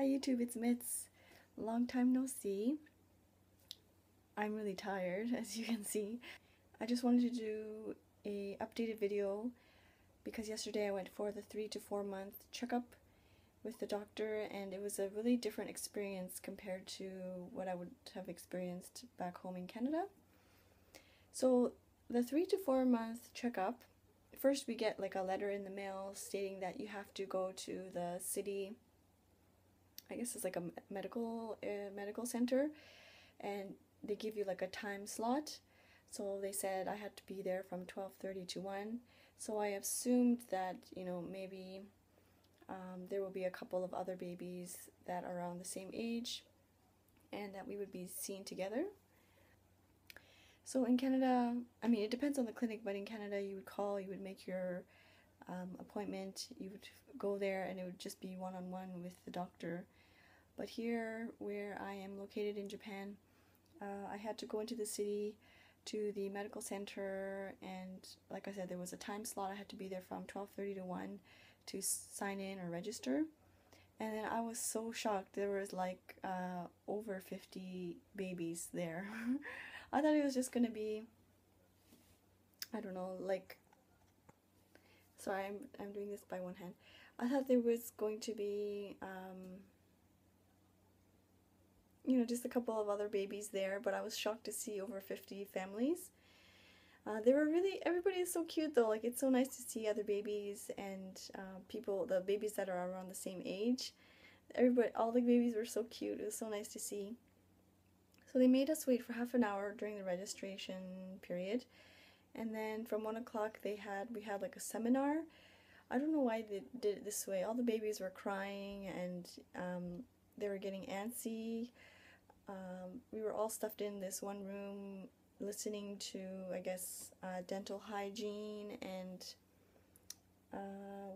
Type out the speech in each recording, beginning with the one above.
Hi YouTube, it's Mitz. Long time no see. I'm really tired, as you can see. I just wanted to do a updated video because yesterday I went for the 3 to 4 month checkup with the doctor, and it was a really different experience compared to what I would have experienced back home in Canada. So the 3 to 4 month checkup, first we get like a letter in the mail stating that you have to go to the city, I guess it's like a medical center, and they give you like a time slot. So they said I had to be there from 12:30 to 1. So I assumed that, you know, maybe there will be a couple of other babies that are around the same age and that we would be seen together. So in Canada, I mean, it depends on the clinic, but in Canada you would call, you would make your appointment, you would go there, and it would just be one-on-one with the doctor. But here where I am located in Japan, I had to go into the city to the medical center, and like I said, there was a time slot. I had to be there from 12:30 to 1 to sign in or register. And then I was so shocked, there was like over 50 babies there. I thought it was just gonna be, I don't know, like, sorry, I'm doing this by one hand. I thought there was going to be, you know, just a couple of other babies there, but I was shocked to see over 50 families. They were really, everybody is so cute though. Like, it's so nice to see other babies and people, the babies that are around the same age. Everybody, all the babies were so cute. It was so nice to see. So they made us wait for half an hour during the registration period. And then from 1 o'clock we had like a seminar. I don't know why they did it this way. All the babies were crying, and they were getting antsy. We were all stuffed in this one room listening to, I guess, dental hygiene and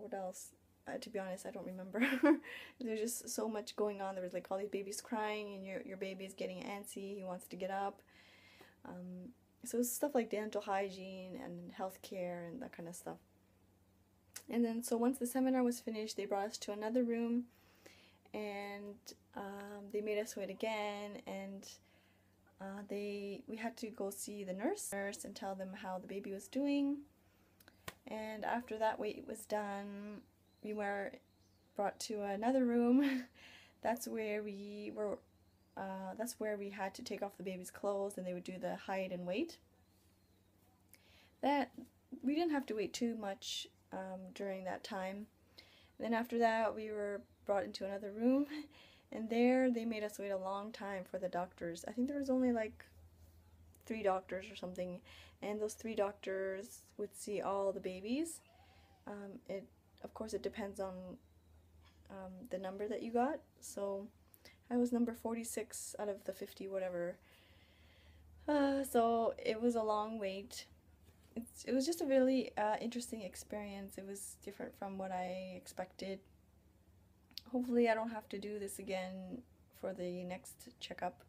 what else? To be honest, I don't remember. There's just so much going on. There was like all these babies crying, and your baby is getting antsy, he wants to get up. So it's stuff like dental hygiene and healthcare and that kind of stuff. And then, so once the seminar was finished, they brought us to another room, and they made us wait again, and we had to go see the nurse and tell them how the baby was doing. And after that wait was done, we were brought to another room. That's where we had to take off the baby's clothes, and they would do the hide and wait. That we didn't have to wait too much during that time. And then after that, we were brought into another room, and there they made us wait a long time for the doctors. I think there was only like 3 doctors or something, and those 3 doctors would see all the babies. It, of course, it depends on the number that you got. So I was number 46 out of the 50 whatever, so it was a long wait. It was just a really interesting experience. It was different from what I expected. Hopefully I don't have to do this again for the next checkup.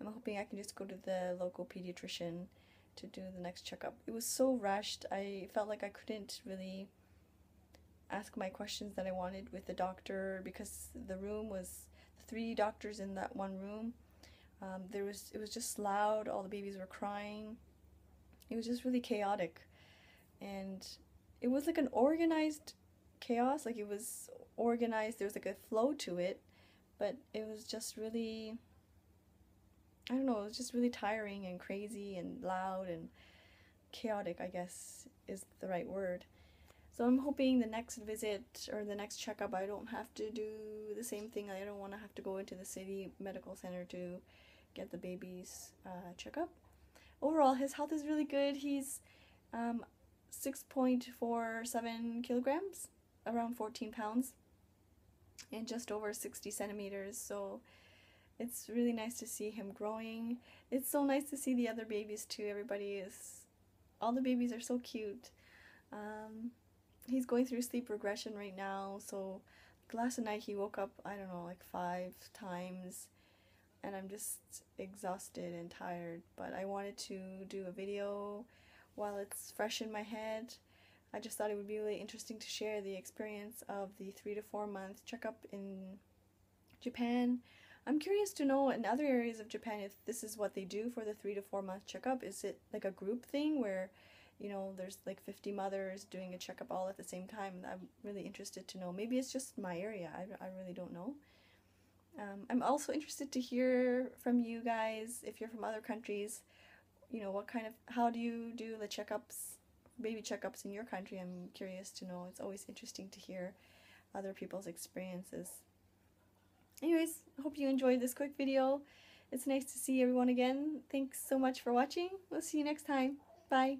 I'm hoping I can just go to the local pediatrician to do the next checkup. It was so rushed, I felt like I couldn't really ask my questions that I wanted with the doctor, because the room was 3 doctors in that one room. It was just loud, all the babies were crying. It was just really chaotic, and it was like an organized chaos. Like, it was organized, there was like a flow to it, but it was just really, I don't know, it was just really tiring and crazy and loud and chaotic, I guess is the right word. So I'm hoping the next visit or the next checkup, I don't have to do the same thing. I don't want to have to go into the city medical center to get the baby's checkup. Overall, his health is really good. He's 6.47 kilograms, around 14 pounds, and just over 60 centimeters. So it's really nice to see him growing. It's so nice to see the other babies too. All the babies are so cute. He's going through sleep regression right now, so last night he woke up, I don't know, like 5 times, and I'm just exhausted and tired, but I wanted to do a video while it's fresh in my head. I just thought it would be really interesting to share the experience of the 3 to 4 month checkup in Japan. I'm curious to know in other areas of Japan if this is what they do for the 3 to 4 month checkup. Is it like a group thing where, you know, there's like 50 mothers doing a checkup all at the same time? I'm really interested to know. Maybe it's just my area. I really don't know. I'm also interested to hear from you guys, if you're from other countries, you know, how do you do the checkups, baby checkups in your country? I'm curious to know. It's always interesting to hear other people's experiences. Anyways, hope you enjoyed this quick video. It's nice to see everyone again. Thanks so much for watching. We'll see you next time. Bye.